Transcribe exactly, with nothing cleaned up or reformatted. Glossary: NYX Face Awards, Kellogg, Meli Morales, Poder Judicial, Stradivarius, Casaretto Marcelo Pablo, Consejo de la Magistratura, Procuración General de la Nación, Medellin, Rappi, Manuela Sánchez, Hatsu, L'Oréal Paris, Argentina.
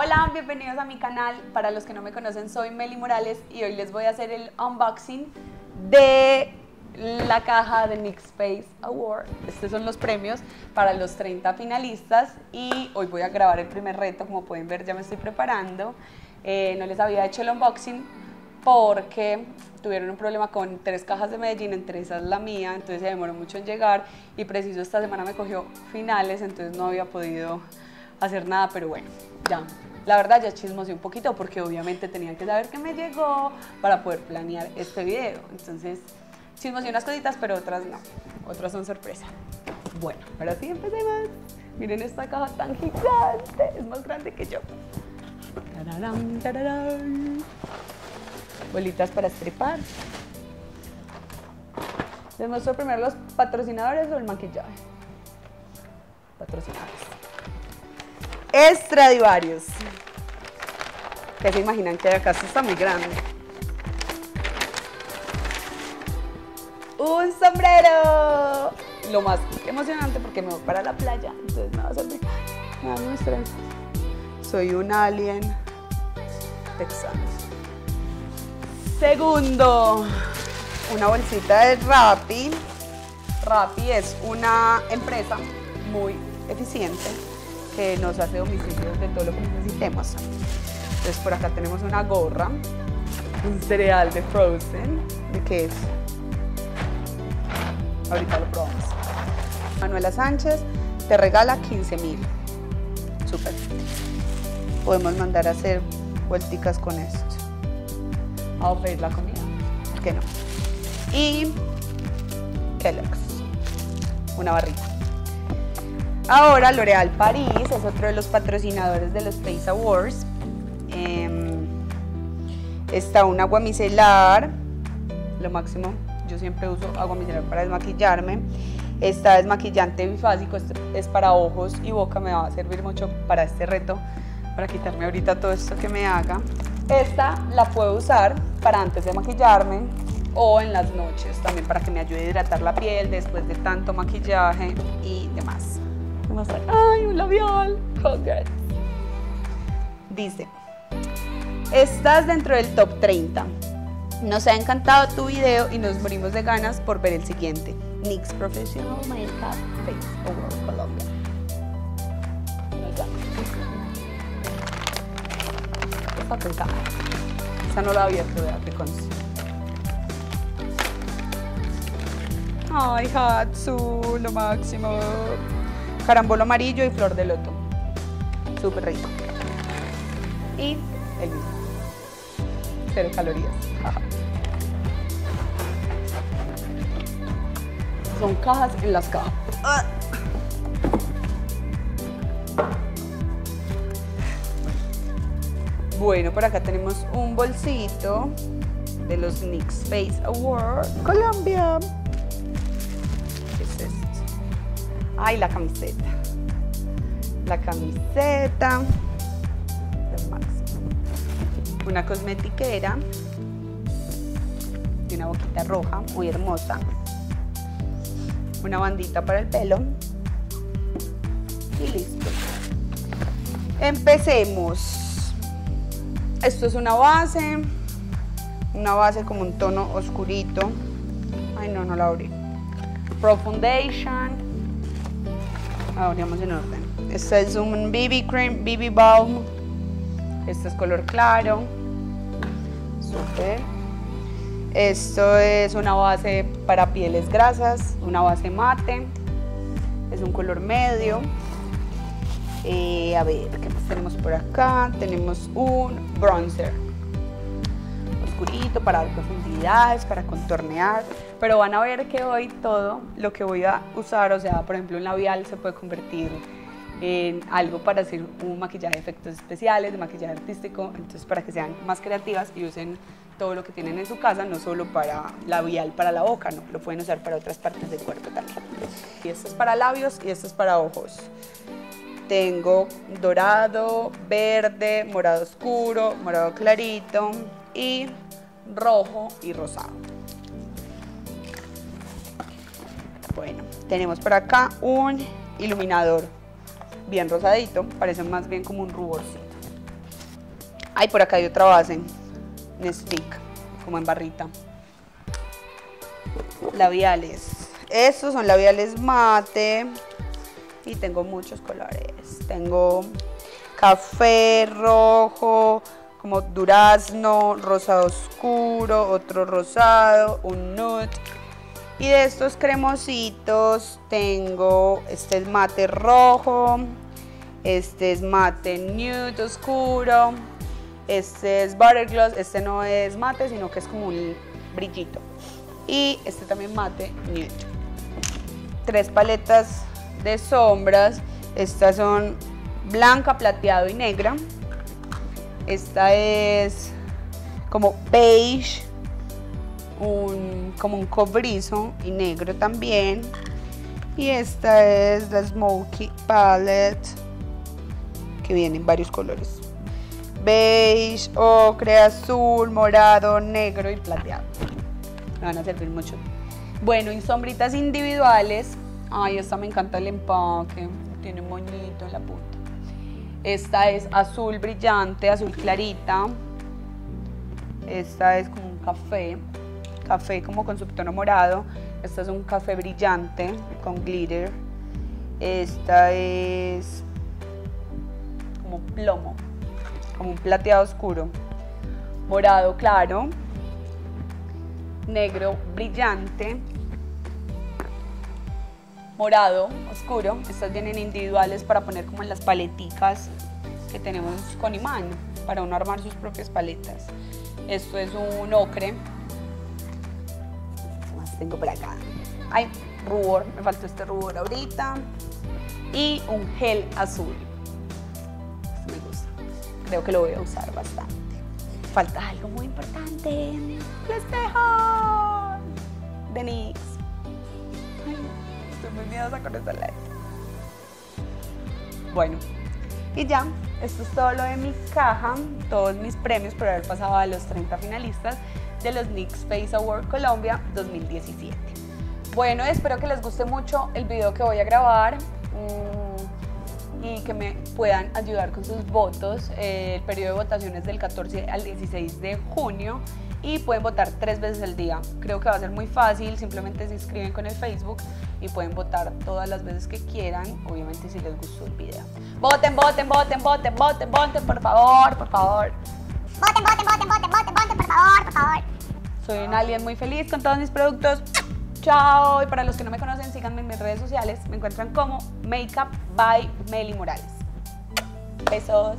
Hola, bienvenidos a mi canal. Para los que no me conocen, soy Meli Morales y hoy les voy a hacer el unboxing de la caja de N Y X Face Awards. Estos son los premios para los treinta finalistas y hoy voy a grabar el primer reto. Como pueden ver, ya me estoy preparando. Eh, no les había hecho el unboxing porque tuvieron un problema con tres cajas de Medellín, entre esas la mía, entonces se demoró mucho en llegar y preciso esta semana me cogió finales, entonces no había podido hacer nada, pero bueno, ya, la verdad ya chismosé un poquito porque obviamente tenía que saber que me llegó para poder planear este video, entonces chismosé unas cositas, pero otras no, otras son sorpresa. Bueno, ahora sí empecemos. Miren esta caja tan gigante, es más grande que yo. Tararán, tararán. Bolitas para estripar. Les muestro primero los patrocinadores o el maquillaje. Patrocinadores. Stradivarius. ¿Qué se imaginan que hay acá? Esto está muy grande. Un sombrero. Lo más emocionante porque me voy para la playa. Entonces me va a servir. Me va a mostrar. Soy un alien texano. Segundo, una bolsita de Rappi. Rappi es una empresa muy eficiente que nos hace domicilios de todo lo que necesitemos. Entonces por acá tenemos una gorra, un cereal de Frozen, ¿de qué es? Ahorita lo probamos. Manuela Sánchez te regala quince mil. Súper. Podemos mandar a hacer vuelticas con esto. A ofrecer la comida, ¿por qué no? Y Kellogg, una barrita. Ahora L'Oréal Paris es otro de los patrocinadores de los Face Awards. Eh, está un agua micelar, lo máximo, yo siempre uso agua micelar para desmaquillarme. Está desmaquillante bifásico, esto es para ojos y boca, me va a servir mucho para este reto, para quitarme ahorita todo esto que me haga. Esta la puedo usar para antes de maquillarme o en las noches también para que me ayude a hidratar la piel después de tanto maquillaje y demás. Vamos a ver. ¡Ay, un labial! Congrats. Dice, estás dentro del top treinta. Nos ha encantado tu video y nos morimos de ganas por ver el siguiente. N Y X Professional Makeup Face Awards Colombia. Esta Esta no la había probado, que conste. Ay, Hatsu, lo máximo. Carambolo amarillo y flor de loto. Súper rico. Y el mismo. Cero calorías. Ajá. Son cajas en las cajas. Ah. Bueno, por acá tenemos un bolsito de los N Y X Face Awards Colombia. ¿Qué es esto? Ay, la camiseta. La camiseta. Una cosmetiquera. Y una boquita roja, muy hermosa. Una bandita para el pelo. Y listo. Empecemos. Esto es una base, una base como un tono oscurito. Ay, no, no la abrí. Pro Foundation. Abrimos en orden. Este es un B B Cream, B B Balm. Este es color claro. Súper. Esto es una base para pieles grasas, una base mate. Es un color medio. Eh, a ver, ¿qué más tenemos por acá? Tenemos un bronzer oscurito para dar profundidades, para contornear, pero van a ver que hoy todo lo que voy a usar, o sea, por ejemplo un labial se puede convertir en algo para hacer un maquillaje de efectos especiales, de maquillaje artístico, entonces para que sean más creativas y usen todo lo que tienen en su casa, no solo para labial para la boca, no, lo pueden usar para otras partes del cuerpo también. Y esto es para labios y esto es para ojos. Tengo dorado, verde, morado oscuro, morado clarito y rojo y rosado. Bueno, tenemos por acá un iluminador bien rosadito, parece más bien como un ruborcito. Ay, por acá hay otra base. Nestic, como en barrita. Labiales. Estos son labiales mate. Y tengo muchos colores. Tengo café, rojo, como durazno, rosado oscuro, otro rosado, un nude. Y de estos cremositos tengo, este es mate rojo, este es mate nude oscuro, este es butter gloss, este no es mate sino que es como un brillito. Y este también mate nude. Tres paletas de sombras, estas son blanca, plateado y negra. Esta es como beige, un, como un cobrizo y negro también. Y esta es la Smoky Palette, que viene en varios colores. Beige, ocre, azul, morado, negro y plateado. Me van a servir mucho. Bueno, y sombritas individuales. Ay, esta me encanta el empaque. Tiene un moñito en la punta. Esta es azul brillante, azul clarita. Esta es como un café. Café como con subtono morado. Esta es un café brillante con glitter. Esta es como plomo, como un plateado oscuro. Morado claro. Negro brillante. Morado oscuro. Estas vienen individuales para poner como en las paleticas que tenemos con imán, para uno armar sus propias paletas. Esto es un ocre. ¿Qué más tengo por acá? Ay, rubor, me faltó este rubor ahorita. Y un gel azul. Este me gusta, creo que lo voy a usar bastante. Falta algo muy importante. ¡Les dejo! De NYX. Estoy muy miedosa con esta live. Bueno, y ya, esto es todo lo de mi caja, todos mis premios por haber pasado a los treinta finalistas de los NYX Face Awards Colombia dos mil diecisiete. Bueno, espero que les guste mucho el video que voy a grabar y que me puedan ayudar con sus votos. El periodo de votación es del catorce al dieciséis de junio. Y pueden votar tres veces al día. Creo que va a ser muy fácil, simplemente se inscriben con el Facebook y pueden votar todas las veces que quieran, obviamente si les gustó el video. Voten, voten, voten, voten, voten, voten, por favor, por favor. Voten, voten, voten, voten, voten, voten, por favor, por favor. Soy un alien muy feliz con todos mis productos. Chao, y para los que no me conocen, síganme en mis redes sociales, me encuentran como Makeup by Meli Morales. Besos.